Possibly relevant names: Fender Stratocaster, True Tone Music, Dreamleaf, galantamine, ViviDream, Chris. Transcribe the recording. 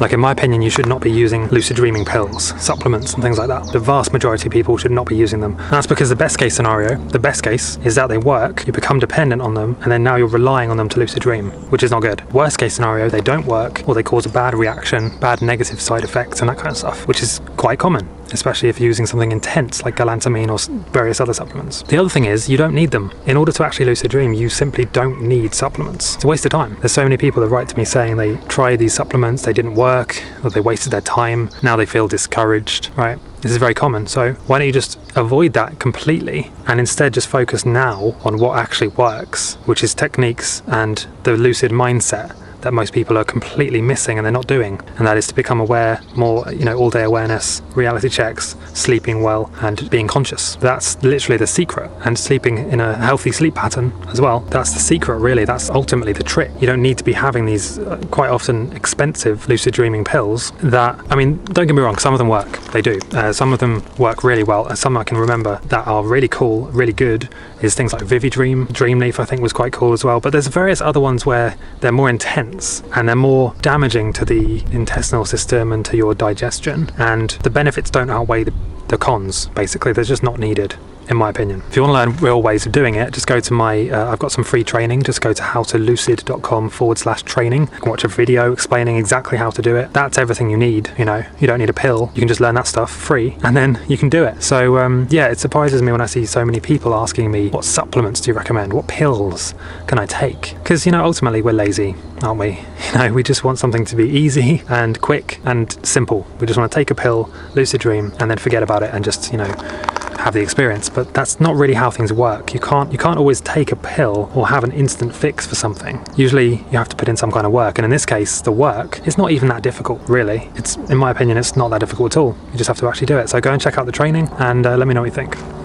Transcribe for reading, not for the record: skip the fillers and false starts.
Like, in my opinion, you should not be using lucid dreaming pills, supplements and things like that. The vast majority of people should not be using them. And that's because the best case scenario, the best case, is that they work, you become dependent on them, and then now you're relying on them to lucid dream, which is not good. Worst case scenario, they don't work, or they cause a bad reaction, bad negative side effects and that kind of stuff, which is quite common, especially if you're using something intense like galantamine or various other supplements. The other thing is, you don't need them. In order to actually lucid dream, you simply don't need supplements. It's a waste of time. There's so many people that write to me saying they tried these supplements, they didn't work, or they wasted their time, now they feel discouraged, right? This is very common, so why don't you just avoid that completely and instead just focus now on what actually works, which is techniques and the lucid mindset that most people are completely missing and they're not doing, and that is to become aware more, you know, all-day awareness, reality checks, sleeping well and being conscious. That's literally the secret, and sleeping in a healthy sleep pattern as well. That's the secret, really. That's ultimately the trick. You don't need to be having these quite often expensive lucid dreaming pills that, I mean, don't get me wrong, some of them work, they do. Some of them work really well, and some I can remember that are really cool, really good, is things like ViviDream. Dreamleaf I think was quite cool as well, but there's various other ones where they're more intense and they're more damaging to the intestinal system and to your digestion, and the benefits don't outweigh the cons. Basically, they're just not needed, in my opinion. If you want to learn real ways of doing it, just go to my, I've got some free training, just go to howtolucid.com/training. You can watch a video explaining exactly how to do it. That's everything you need, you know. You don't need a pill, you can just learn that stuff free and then you can do it. So yeah, it surprises me when I see so many people asking me, what supplements do you recommend? What pills can I take? Because, you know, ultimately we're lazy, aren't we? You know, we just want something to be easy and quick and simple. We just want to take a pill, lucid dream, and then forget about it and just, you know, have the experience. But that's not really how things work. You can't always take a pill or have an instant fix for something. Usually you have to put in some kind of work, and in this case the work is not even that difficult, really. It's, in my opinion, it's not that difficult at all. You just have to actually do it. So go and check out the training and let me know what you think.